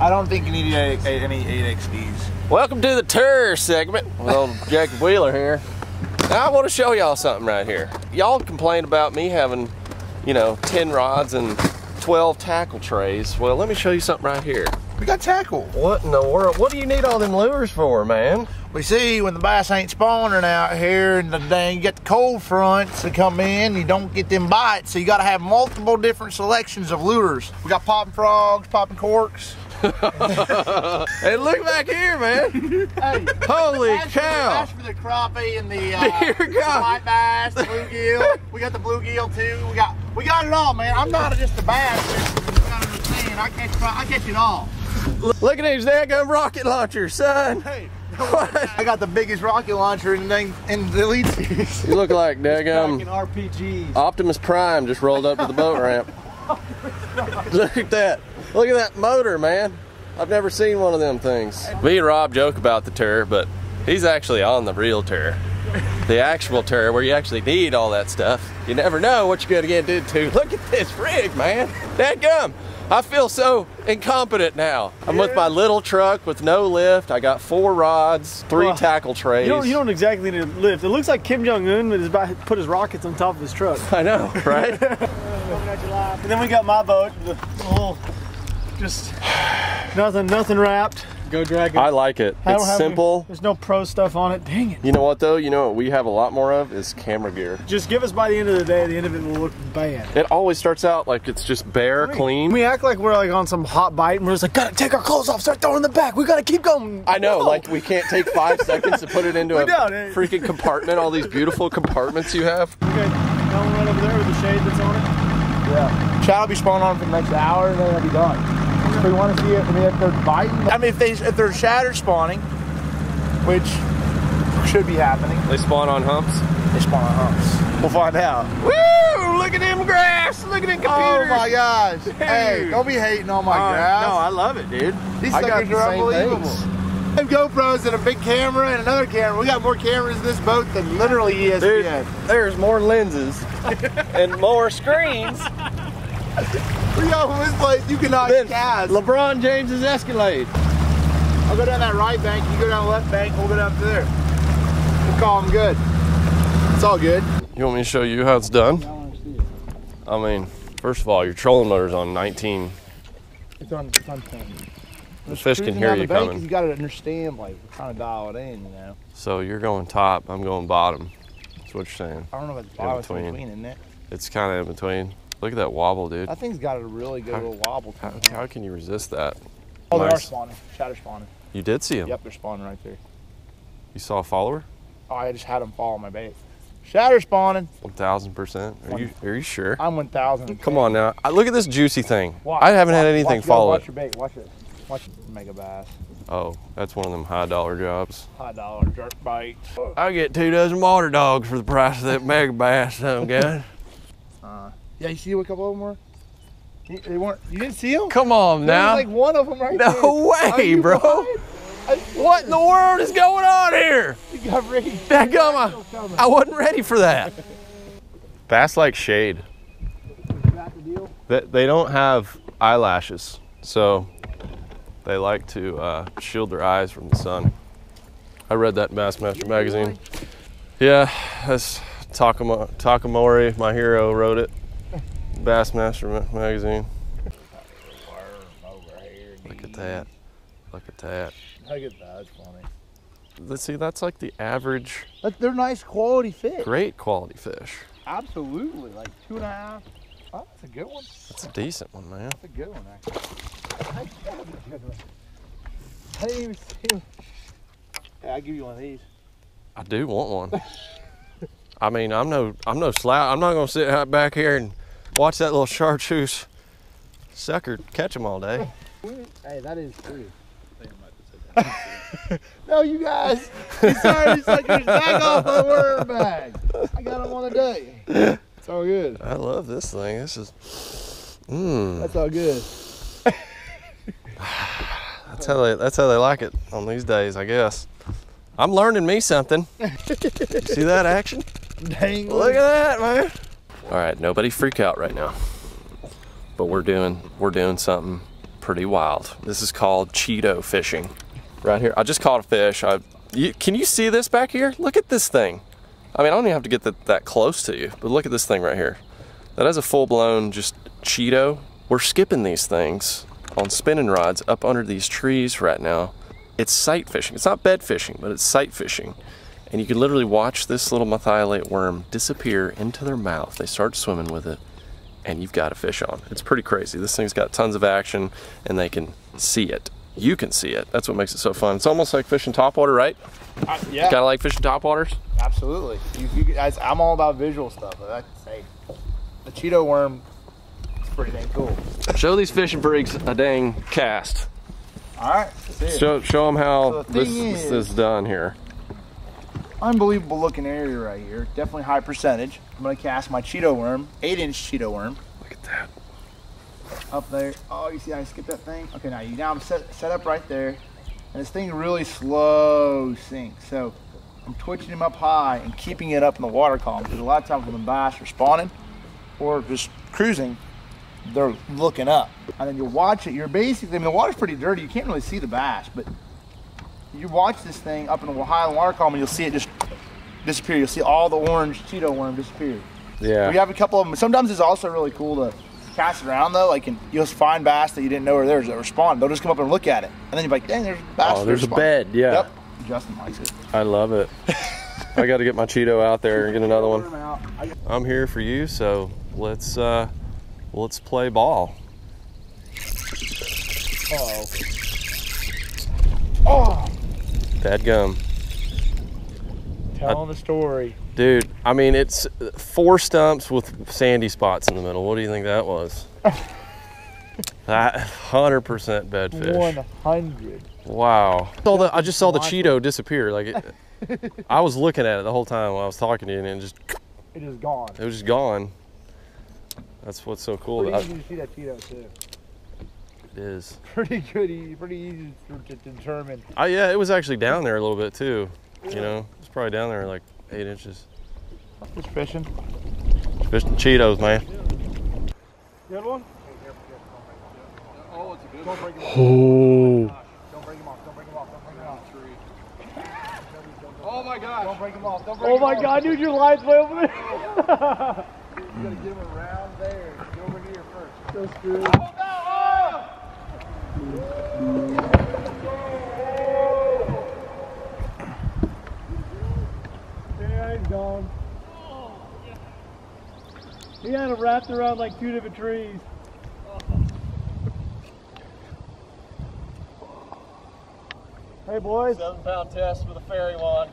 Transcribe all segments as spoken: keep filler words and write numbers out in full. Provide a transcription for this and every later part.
I don't think you need eight, eight, any eight X Ds. Welcome to the tour segment with old Jacob Wheeler here. Now I want to show y'all something right here. Y'all complain about me having, you know, ten rods and twelve tackle trays. Well, let me show you something right here. We got tackle. What in the world? What do you need all them lures for, man? We see when the bass ain't spawning out here and the dang, you get the cold fronts that come in, you don't get them bites, so you gotta have multiple different selections of lures. We got popping frogs, popping corks. Hey, look back here, man. Hey, holy that's cow. For the, that's for the crappie and the uh, white bass, the bluegill. We got the bluegill too. We got we got it all, man. I'm not just a bass. You gotta understand. I catch, I catch it all. Look at these daggum rocket launchers, son. Hey, what? I got the biggest rocket launcher in the, in the lead series. You look like daggum R P Gs. Optimus Prime just rolled up to the boat ramp. Look at that. Look at that motor, man. I've never seen one of them things. Me and Rob joke about the tour, but he's actually on the real tour. The actual tour where you actually need all that stuff. You never know what you're going to get into. Look at this rig, man. Dadgum. I feel so incompetent now. I'm yeah. with my little truck with no lift. I got four rods, three well, tackle trays. You don't, you don't exactly need a lift. It looks like Kim Jong-un is about to put his rockets on top of his truck. I know, right? And then we got my boat, the little, just nothing, nothing wrapped. Go drag it. I like it. I it's simple. Any, there's no pro stuff on it. Dang it. You know what though? You know what we have a lot more of is camera gear. Just give us by the end of the day. The end of it will look bad. It always starts out like it's just bare, we, clean. We act like we're like on some hot bite and we're just like, gotta take our clothes off, start throwing in the back. We gotta keep going. I know, Whoa. like we can't take five seconds to put it into we a freaking compartment. All these beautiful compartments you have. Okay, now we'll run over there with the shade that's on it. Yeah. Child will be spawning on for the next hour and then it'll be gone. If we want to see it, I mean, if they're biting. I mean, if, they, if they're shatter spawning, which should be happening. They spawn on humps? They spawn on humps. We'll find out. Woo! Look at them graphs! Look at them computers! Oh my gosh. Dude. Hey, don't be hating on my uh, graphs. No, I love it, dude. These I suckers got the are unbelievable. Things. I have GoPros and a big camera and another camera. We got more cameras in this boat than literally E S P N. Dude, there's more lenses and more screens. Yo, this place, you cannot then cast. LeBron James's Escalade. I'll go down that right bank, you go down the left bank, we'll go down to there. We'll call them good. It's all good. You want me to show you how it's done? I want to see it. I mean, first of all, your trolling motor's on nineteen. It's on, it's on ten. The fish can hear you coming. You got to understand, like, we're trying to dial it in, you know? So you're going top, I'm going bottom. That's what you're saying. I don't know if it's bottom, it's in between, isn't it? It's kind of in between. Look at that wobble, dude. That thing's got a really good how, little wobble. How, how can you resist that? Oh, nice. They are spawning. Shatter spawning. You did see them? Yep, they're spawning right there. You saw a follower? Oh, I just had them follow my bait. Shatter spawning. one thousand percent. Are you Are you sure? I'm one thousand percent. Come on now. I, look at this juicy thing. Watch, I haven't watch, had anything watch, follow watch it. Watch your bait. Watch it. Watch it. Mega bass. Oh, that's one of them high dollar jobs. High dollar jerk bites. I'll get two dozen water dogs for the price of that mega bass, some guy. Uh. Yeah, you see what a couple of them were? They weren't, you didn't see them? Come on now. There's like one of them right there. No way, bro. What in the world is going on here? You got ready. That gum, I wasn't ready for that. Bass like shade. Is that the deal? They, they don't have eyelashes, so they like to uh, shield their eyes from the sun. I read that in Bassmaster Magazine. Yeah, that's Takamori, my hero, wrote it. Bassmaster Magazine. Look at that. Look at that. Look at that. It's funny. Let's see, that's like the average. But they're nice quality fish. Great quality fish. Absolutely. Like two and a half. Oh, that's a good one. That's a decent one, man. That's a good one, actually. That's a good one. I didn't even see them. Yeah, I'll give you one of these. I do want one. I mean, I'm no, I'm no slouch. I'm not going to sit out back here and watch that little chartreuse sucker catch them all day. Hey, that is true. No, you guys. Sorry, suckers. Back off my worm bag. I got them on a day. It's all good. I love this thing. This is. Mmm. That's all good. That's how they. That's how they like it on these days, I guess. I'm learning me something. See that action? Dang. Look at that, man. All right, nobody freak out right now. But we're doing, we're doing something pretty wild. This is called Cheeto fishing. Right here, I just caught a fish. I, you, can you see this back here? Look at this thing. I mean, I don't even have to get that, that close to you, but look at this thing right here. That is a full-blown just Cheeto. We're skipping these things on spinning rods up under these trees right now. It's sight fishing. It's not bed fishing, but it's sight fishing. And you can literally watch this little methylate worm disappear into their mouth. They start swimming with it, and you've got a fish on. It's pretty crazy. This thing's got tons of action, and they can see it. You can see it. That's what makes it so fun. It's almost like fishing topwater, right? Uh, yeah. Kind of like fishing topwaters? Absolutely. You, you, I, I'm all about visual stuff. I'd say the Cheeto worm is pretty dang cool. Show these fishing freaks a dang cast. All right. Show, show them how so the this, is, this is done here. Unbelievable looking area right here. Definitely high percentage. I'm going to cast my Cheeto worm, eight inch Cheeto worm. Look at that. Up there. Oh, you see how I skipped that thing? Okay, now you now I'm set, set up right there. And this thing really slow sinks. So I'm twitching him up high and keeping it up in the water column. Because a lot of times when the bass are spawning or just cruising, they're looking up. And then you watch it. You're basically, I mean, the water's pretty dirty. You can't really see the bass. But you watch this thing up in the high water column and you'll see it just disappear. You'll see all the orange Cheeto worm disappear. Yeah. We have a couple of them. Sometimes it's also really cool to cast it around though, like, and you'll find bass that you didn't know were there that respond. They'll just come up and look at it, and then you're like, dang, there's bass. Oh, there's a bed, yeah. Yep. Justin likes it. I love it. I got to get my Cheeto out there and get another one. I'm here for you, so let's uh, let's play ball. Uh oh, oh, bad gum. Telling the story. Dude, I mean, it's four stumps with sandy spots in the middle. What do you think that was? That one hundred percent bedfish. one hundred. Wow. I, saw the, I just saw the Cheeto disappear. Like, it, I was looking at it the whole time while I was talking to you, and it just... It is gone. It was just gone. That's what's so cool about it. Pretty easy to see that Cheeto, too. It is. Pretty good, pretty easy to determine. I, yeah, it was actually down there a little bit, too. You know, it's probably down there like eight inches. Just fishing. Fishing Cheetos, man. You had one? Oh, it's a good one. Don't break him off. Oh. Don't break him off. Don't break him off. Don't break him off. Oh my gosh. Don't break him off. Don't break him off. Oh my god, dude, your line's way over there. You gotta get him around there. Get over here first. That's good. Oh no! Oh! Gone. He had him wrapped around like two different trees. Hey boys. Seven pound test with a fairy wand.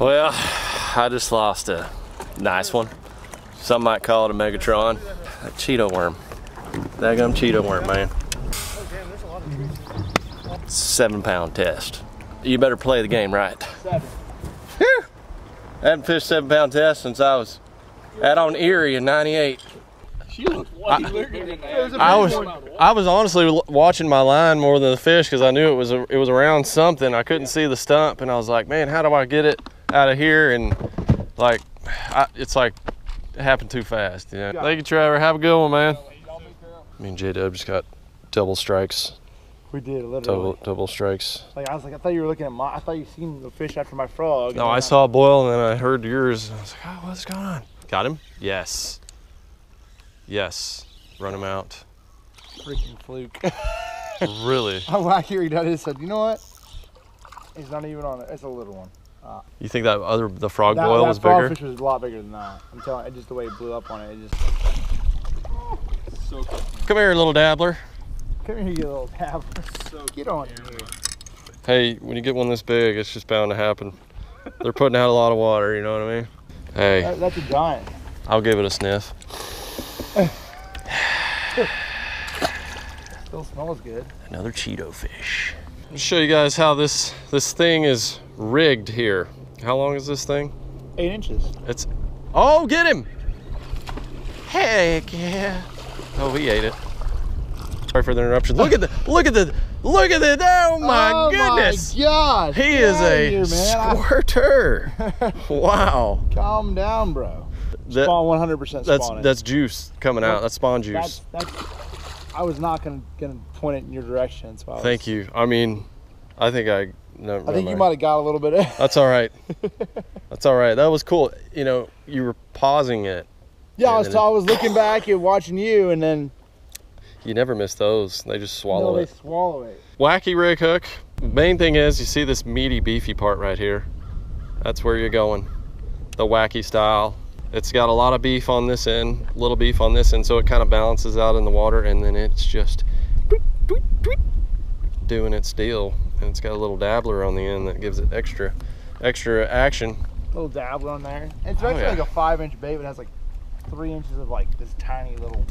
Well, I just lost a nice one. Some might call it a Megatron. A Cheeto worm. That gum Cheeto worm, man. Seven pound test. You better play the game right. Seven. Whew. I haven't fished seven pound test since I was out on Erie in ninety-eight. She looked I, was I was I was honestly watching my line more than the fish because I knew it was a, it was around something. I couldn't yeah. see the stump, and I was like, man, how do I get it out of here? And like, I, it's like it happened too fast. You know? Thank you, Trevor. Have a good one, man. Me and J Dub just got double strikes. We did literally double, double strikes. Like I was like, I thought you were looking at my. I thought you seen the fish after my frog. No, I, I saw a boil and then I heard yours. I was like, oh, what's going on? Got him? Yes. Yes. Run him out. Freaking fluke. Really? I'm like, here he done it. Said, you know what? He's not even on it. It's a little one. Uh, you think that other the frog that, boil that was frog bigger? That fish was a lot bigger than that. I'm telling you, just the way it blew up on it. It just. Oh, so cool. Come here, little dabbler. Come here, you little tab. So get on here. Hey, when you get one this big, it's just bound to happen. They're putting out a lot of water, you know what I mean? Hey. That, that's a giant. I'll give it a sniff. Still smells good. Another Cheeto fish. Let me show you guys how this, this thing is rigged here. How long is this thing? Eight inches. It's, oh, get him! Heck yeah. Oh, he ate it. Sorry for the interruption. Look at the, look at the, look at the, oh my oh goodness. Oh my gosh. He is a you, squirter. Wow. Calm down, bro. that, spawn one hundred percent spawn. That's it. That's juice coming out. That's spawn juice. That's, that's, I was not going to point it in your direction. So I was, Thank you. I mean, I think I... No, I think mind. You might have got a little bit of... That's all right. That's all right. That was cool. You know, you were pausing it. Yeah, I was, it, I was looking back and watching you, and then... You never miss those. They just swallow no, it. they swallow it. Wacky rig hook. Main thing is, you see this meaty, beefy part right here. That's where you're going. The wacky style. It's got a lot of beef on this end, little beef on this end, so it kind of balances out in the water, and then it's just doing its deal. And it's got a little dabbler on the end that gives it extra extra action. A little dabbler on there. It's actually oh, yeah. like a five inch bait, but it has like three inches of like this tiny little,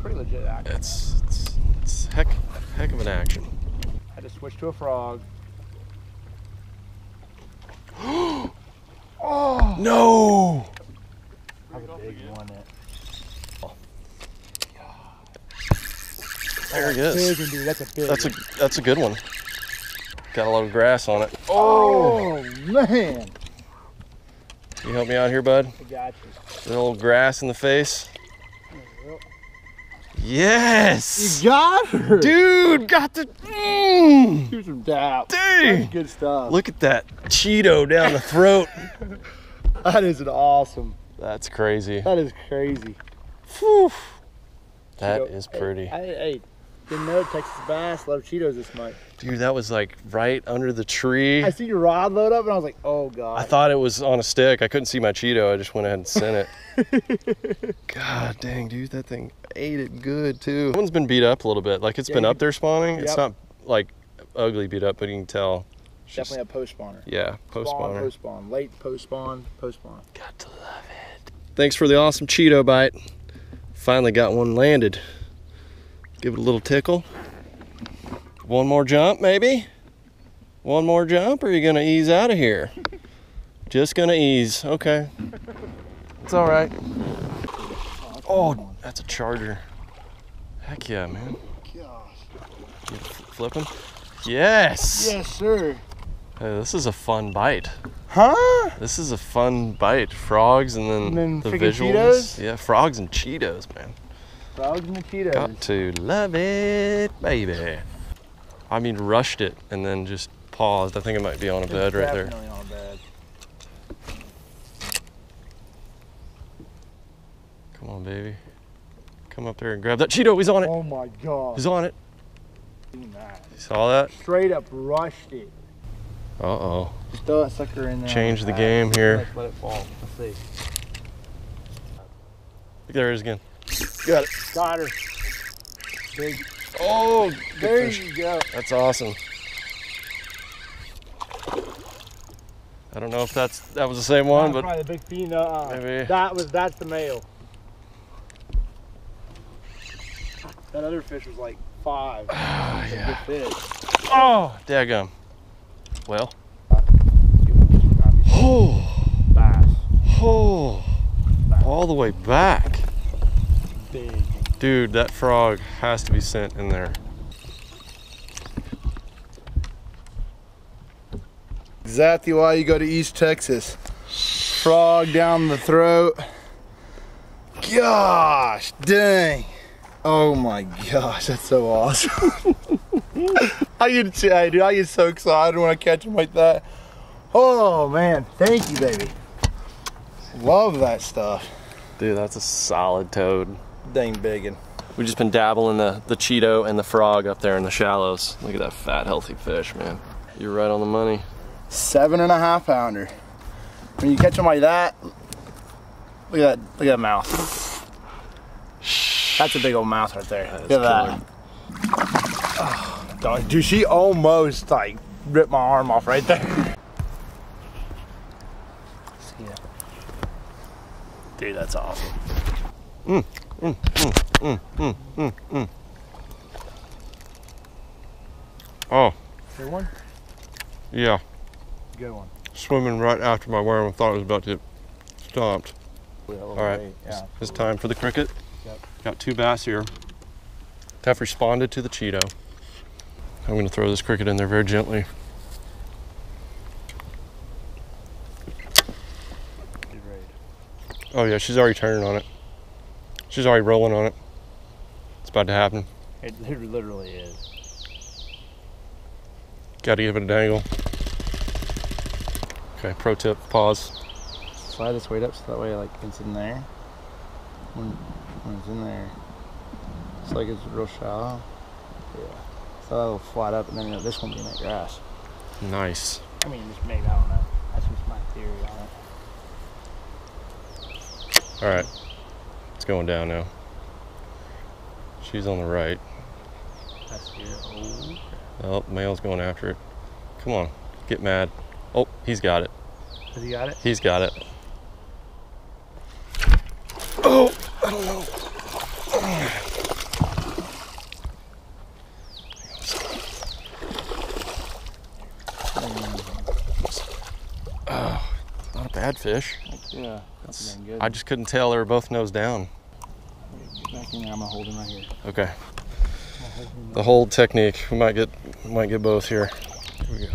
pretty legit action. It's, it's, it's heck, heck of an action. I had to switch to a frog. Oh no! That's a big one. Oh. There it is. Big, dude. That's a big. That's a that's a good one. Got a lot of grass on it. Oh, oh man! You help me out here, bud. I got you. A little grass in the face. Yes! You got her, dude. Got the. Mm. Here's some dab. Dang! That's good stuff. Look at that Cheeto down the throat. That is an awesome. That's crazy. That is crazy. Whew. That Cheeto. Is pretty. Hey, hey, hey, didn't know Texas bass love Cheetos this much. Dude, that was like right under the tree. I see your rod load up, and I was like, oh god. I thought it was on a stick. I couldn't see my Cheeto. I just went ahead and sent it. God dang, dude, that thing ate it good too. That one's been beat up a little bit. Like it's yeah, been up there spawning. Yep. It's not like ugly beat up, but you can tell. Definitely just, a post spawner. Yeah, post spawner. Spawn, post spawn, late post spawn, post spawn. Got to love it. Thanks for the awesome Cheeto bite. Finally got one landed. Give it a little tickle. One more jump, maybe. One more jump, or you're gonna ease out of here. Just gonna ease. Okay. It's all right. Oh, that's a charger. Heck yeah, man. Gosh. You flipping? Yes. Yes, sir. Hey, this is a fun bite. Huh? This is a fun bite. Frogs and then, and then the visuals. Cheetos? Yeah, frogs and Cheetos, man. Frogs and the Cheetos. Got to love it, baby. I mean, rushed it and then just paused. I think it might be on a bed right there. Definitely on a bed. Come on, baby. Come up there and grab that Cheeto. He's on it. Oh my God. He's on it. Nice. You saw that? Straight up rushed it. Uh-oh. Just throw that sucker in there. Change the game here. Let it fall. Let's see. There it is again. Got it. Got her. Big. Oh, there you go. That's awesome. I don't know if that's that was the same one, but probably the big female. Maybe. That was that's the male. That other fish was like five. Oh, yeah. Good fish. Oh, daggum. Well. Oh. Bass. Oh. All the way back. Big. Dude, that frog has to be sent in there. Exactly why you go to East Texas. Frog down the throat. Gosh, dang. Oh my gosh, that's so awesome. I get to I do I get so excited when I catch them like that. Oh man, thank you, baby. Love that stuff. Dude, that's a solid toad. Dang biggin'. We've just been dabbling the, the Cheeto and the frog up there in the shallows. Look at that fat, healthy fish, man. You're right on the money. Seven and a half pounder. When you catch them like that, look at that, look at that mouth. That's a big old mouth right there. That is look at killer. That. Oh, dog, dude, she almost like ripped my arm off right there. See that? Dude, that's awesome. Mm. Mm, mm, mm, mm, mm, mm. Oh. Good one? Yeah. Good one. Swimming right after my worm. I thought it was about to get stomped. All right. Yeah. It's time for the cricket. Yep. Got two bass here. Tough responded to the Cheeto. I'm going to throw this cricket in there very gently. Good raid. Oh yeah, she's already turning on it. She's already rolling on it. It's about to happen. It literally is. Gotta give it a dangle. Okay, pro tip, pause. Slide this weight up so that way like it's in there. When, when it's in there, it's like it's real shallow. Yeah. So that'll flat up and then you know, this won't be in that grass. Nice. I mean, just maybe, I don't know. That's just my theory on it. All right, it's going down now. She's on the right. That's here. Oh, oh, male's going after it. Come on, get mad. Oh, he's got it. Has he got it? He's got it. Oh, I don't know. Oh, not a bad fish. Yeah, that's been good. I just couldn't tell. They were both nose down. Get back in there. I'm gonna hold him right here. Okay. The hold technique. We might get, we might get both here. Here we go.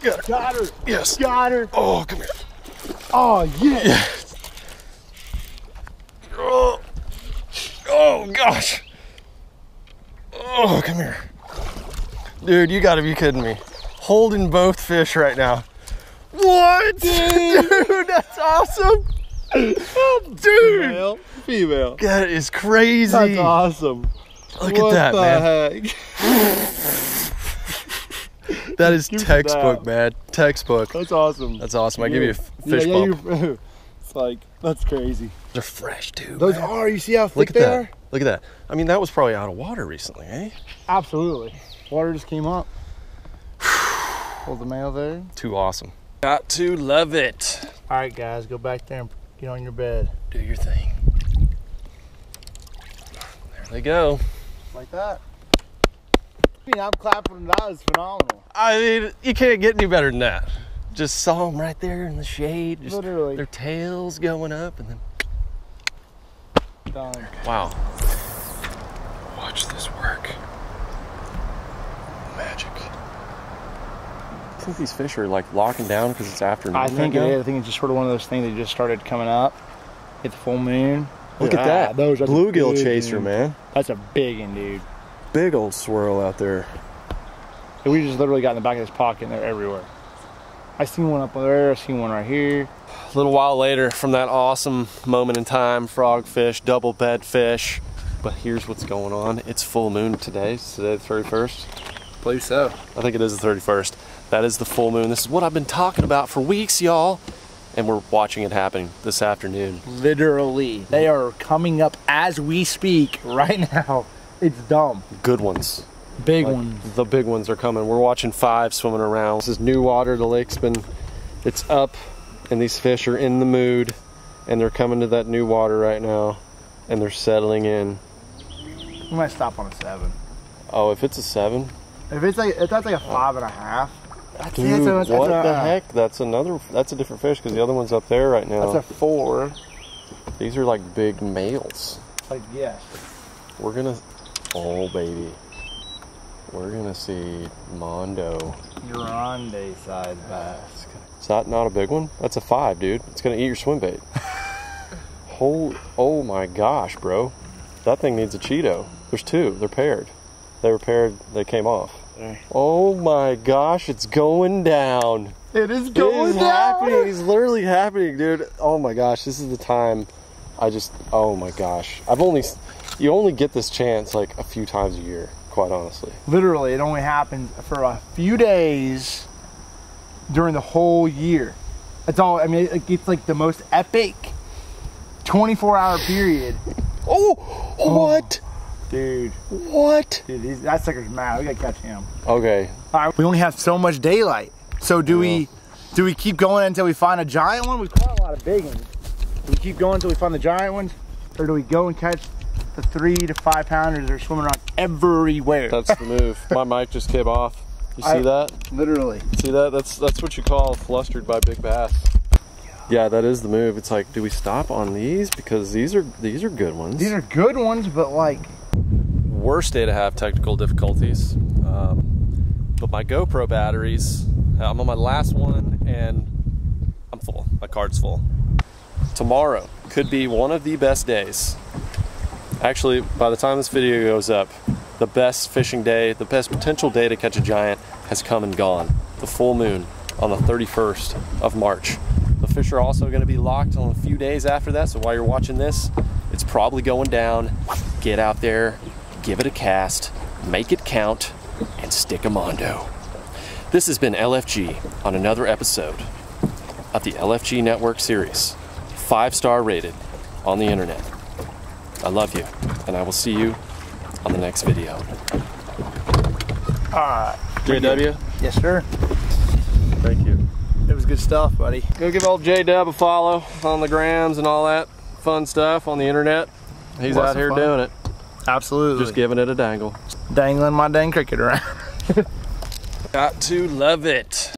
Got her. Got her. Yes. Got her. Oh, come here. Oh, yeah. Yes. Oh. Oh, gosh. Oh, come here. Dude, you gotta be kidding me. Holding both fish right now. What? Dude, Dude that's awesome. Oh, dude. Female. Female. That is crazy. That's awesome. Look what at that, man. What the heck? That is give textbook, that. man. Textbook. That's awesome. That's awesome. I give you a fish yeah, yeah, bump. It's like, that's crazy. They're fresh, dude. Those man. are. You see how thick Look at they that. are? Look at that. I mean, that was probably out of water recently, eh? Absolutely. Water just came up. Hold the mail there. Too awesome. Got to love it. All right, guys, go back there and get on your bed. Do your thing. There they go. Like that. I mean, I'm clapping. That was phenomenal. I mean, you can't get any better than that. Just saw them right there in the shade. Just literally. Their tails going up and then. Done. Wow. Watch this work. Magic. I think these fish are like locking down because it's afternoon. I think right it now. is. I think it's just sort of one of those things that just started coming up. Hit the full moon. Look yeah, at that. Those bluegill chaser, dude. man. That's a big one, dude. Big old swirl out there. We just literally got in the back of this pocket and they're everywhere. I seen one up there, I seen one right here. A little while later from that awesome moment in time, frogfish, double bed fish. But here's what's going on. It's full moon today. Is today the thirty-first? I believe so. I think it is the thirty-first. That is the full moon. This is what I've been talking about for weeks, y'all. And we're watching it happen this afternoon. Literally. They are coming up as we speak right now. It's dumb. Good ones. Big like, ones. The big ones are coming. We're watching five swimming around. This is new water. The lake's been, it's up, and these fish are in the mood, and they're coming to that new water right now, and they're settling in. We might stop on a seven. Oh, if it's a seven? If it's like, if that's like a five and a half. That's Dude, it, so it's, what that's the a, heck? That's another, that's a different fish, because the other one's up there right now. That's a four. These are like big males. Like, yes. We're gonna... Oh, baby. We're going to see Mondo. Grande size bass. Is that not a big one? That's a five, dude. It's going to eat your swim bait. Holy, oh my gosh, bro. That thing needs a Cheeto. There's two. They're paired. They were paired. They came off. Right. Oh my gosh, it's going down. It is going it is down. Happening. It's literally happening, dude. Oh my gosh, this is the time. I just, oh my gosh. I've only... You only get this chance like a few times a year, quite honestly. Literally, it only happens for a few days during the whole year. That's all. I mean, it's like the most epic twenty-four hour period. Oh, what? Oh, dude. What? Dude, that sucker's mad. We gotta catch him. Okay. All right. We only have so much daylight. So do yeah. we? Do we keep going until we find a giant one? We caught a lot of big ones. Do we keep going until we find the giant ones, or do we go and catch the three to five pounders are swimming around everywhere? That's the move. My mic just came off. You see I, that? Literally. See that? That's that's what you call flustered by big bass. Yeah, that is the move. It's like, do we stop on these? Because these are these are good ones. These are good ones, but like. Worst day to have technical difficulties. Um, with my GoPro batteries. I'm on my last one and I'm full. My card's full. Tomorrow could be one of the best days. Actually, by the time this video goes up, the best fishing day, the best potential day to catch a giant has come and gone. The full moon on the thirty-first of March. The fish are also going to be locked on a few days after that, so while you're watching this, it's probably going down. Get out there, give it a cast, make it count, and stick 'em ondo. This has been L F G on another episode of the L F G Network series. Five-star rated on the internet. I love you, and I will see you on the next video. Alright. J W? Yes, sir. Thank you. It was good stuff, buddy. Go give old J-Dub a follow on the grams and all that fun stuff on the internet. He's Lots out here fun. doing it. Absolutely. Just giving it a dangle. Dangling my dang cricket around. Got to love it.